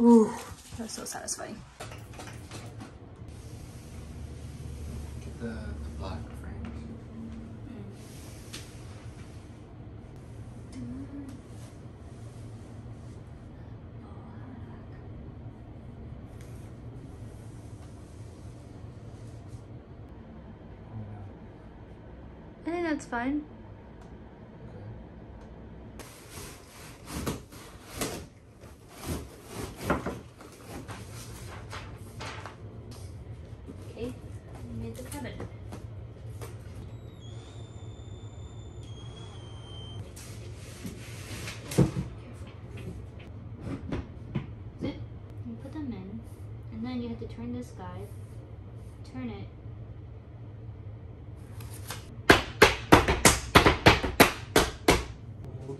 Ooh, that's so satisfying. Get the black frames. I think that's fine. Turn this guy, turn it.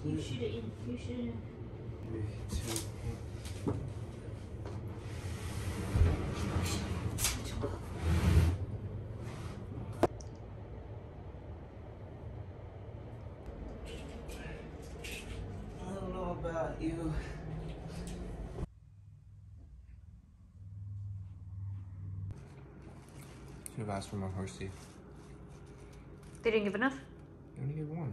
You should have, I don't know about you. I should have asked for more horse teeth. They didn't give enough? They only gave one.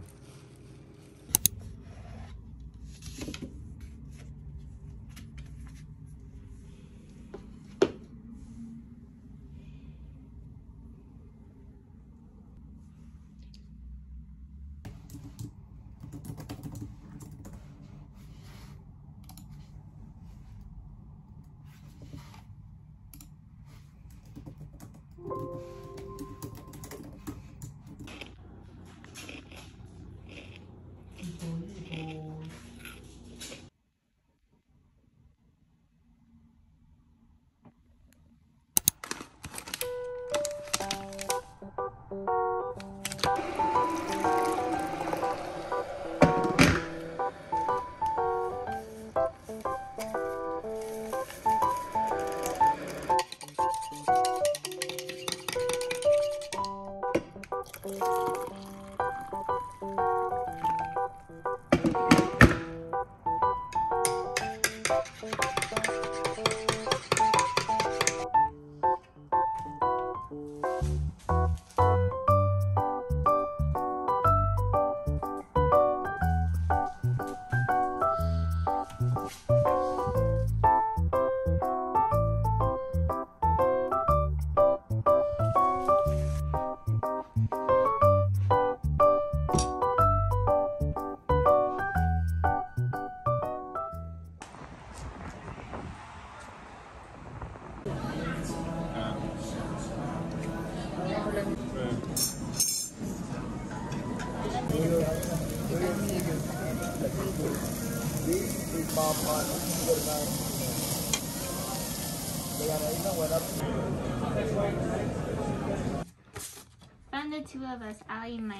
Found the two of us, Allie and Mike.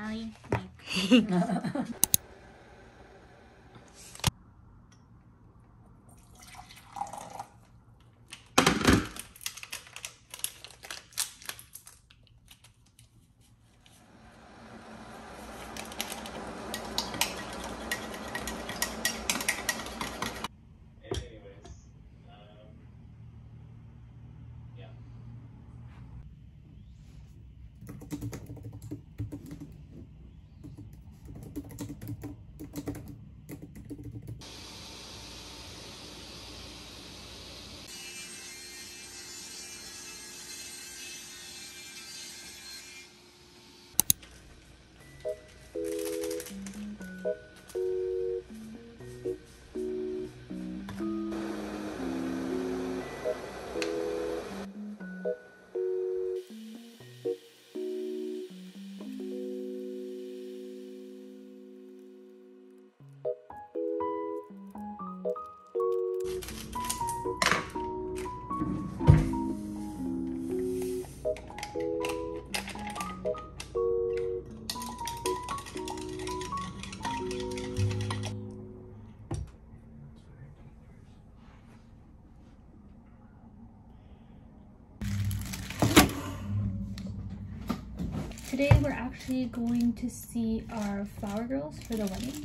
Allie, Mike. today we're actually going to see our flower girls for the wedding.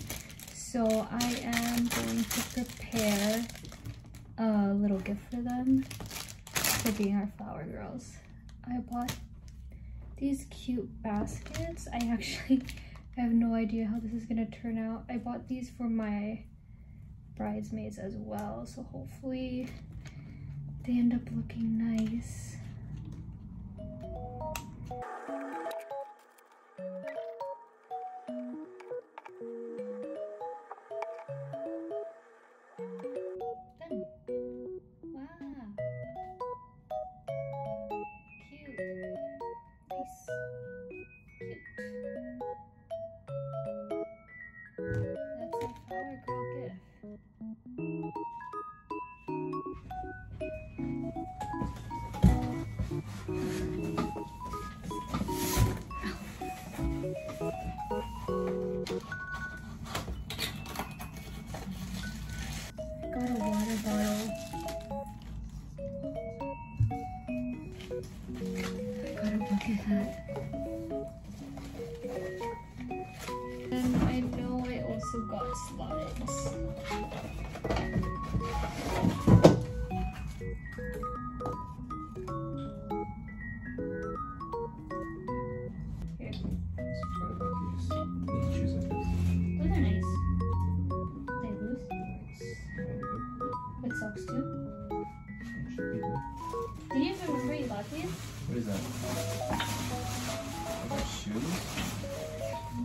So I am going to prepare a little gift for them for being our flower girls. I bought these cute baskets. I have no idea how this is gonna turn out. I bought these for my bridesmaids as well, so hopefully they end up looking nice. What is that? Like a shoe?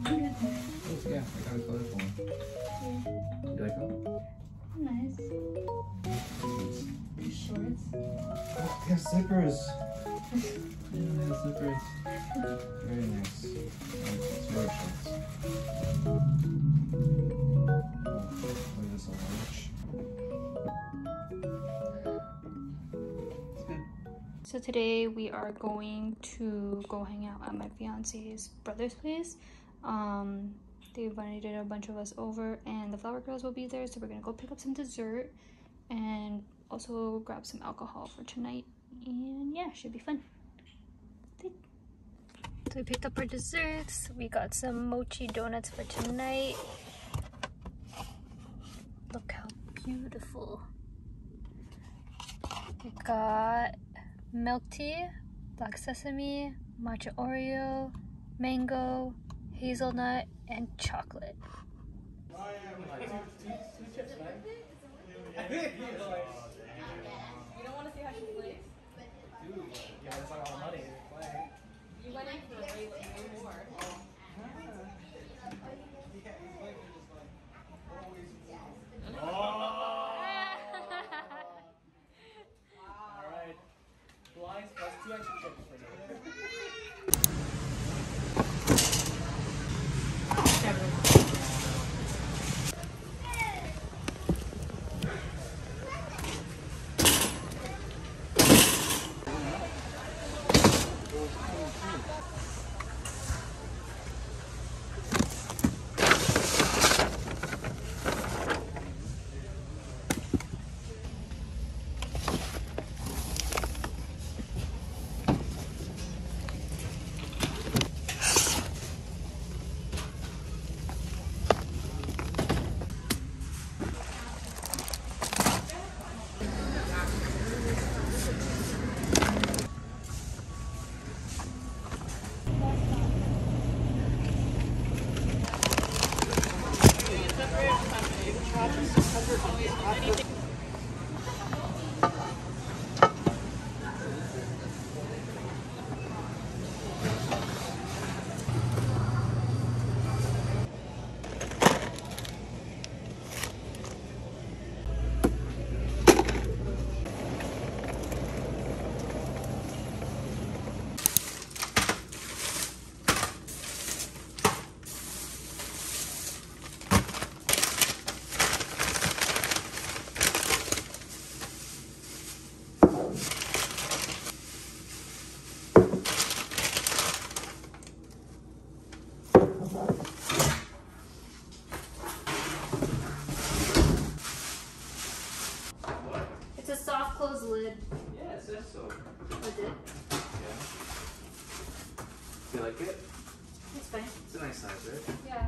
Beautiful. Yeah, I got a colorful one. Yeah. You like them? Nice. These shorts. Oh, they have slippers. Yeah, they have slippers. Very nice. It's more shorts. Play this a large. So today we are going to go hang out at my fiance's brother's place. They invited a bunch of us over and the flower girls will be there, so we're gonna go pick up some dessert and also grab some alcohol for tonight, and yeah, should be fun. So we picked up our desserts. We got some mochi donuts for tonight. Look how beautiful. We got milk tea, black sesame, matcha Oreo, mango, hazelnut, and chocolate. You don't want to see how she plays? Dude, yeah, that's not all money. You went in for way more. Yeah, it says so. Is it? Yeah. Do you like it? It's fine. It's a nice size, right? Yeah.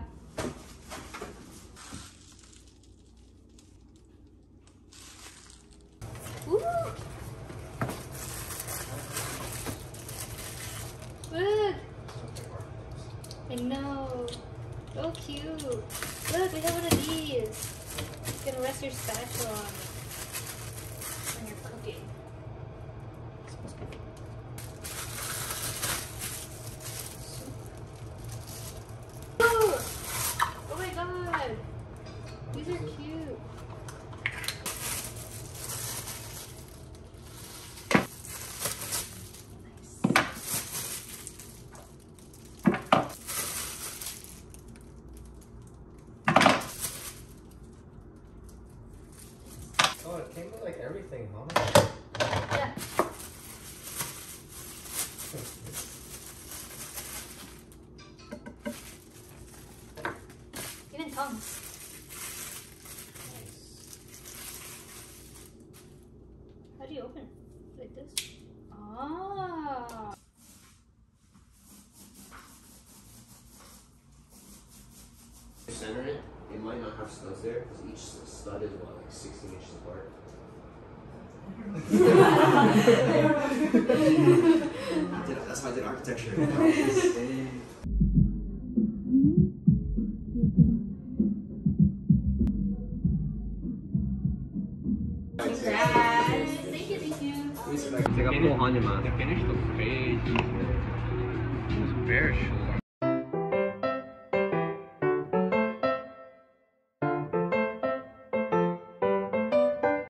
Ooh! Look! I know. So cute. Look, we have one of these. You can rest your spatula on it when you're cooking. It's supposed to be soup. Oh! Oh my god! These are cute. Oh, it came with like everything, huh? Yeah. Even tongs. Nice. How do you open? Like this? Ah. You center it. It might not have studs there because each stud is what, like 16 inches apart. That's why I did architecture. Congrats! Thank you, thank you. It's like a full honeymoon. The finish looks crazy. It's bearish.